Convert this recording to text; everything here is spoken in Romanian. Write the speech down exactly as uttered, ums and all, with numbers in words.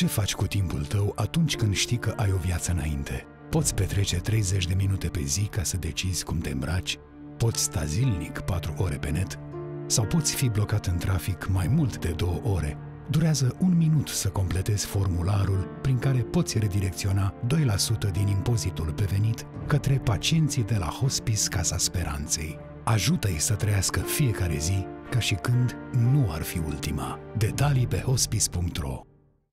Ce faci cu timpul tău atunci când știi că ai o viață înainte? Poți petrece treizeci de minute pe zi ca să decizi cum te îmbraci? Poți sta zilnic patru ore pe net? Sau poți fi blocat în trafic mai mult de două ore? Durează un minut să completezi formularul prin care poți redirecționa doi la sută din impozitul pe venit către pacienții de la Hospice Casa Speranței. Ajută-i să trăiască fiecare zi ca și când nu ar fi ultima. Detalii pe hospice punct ro.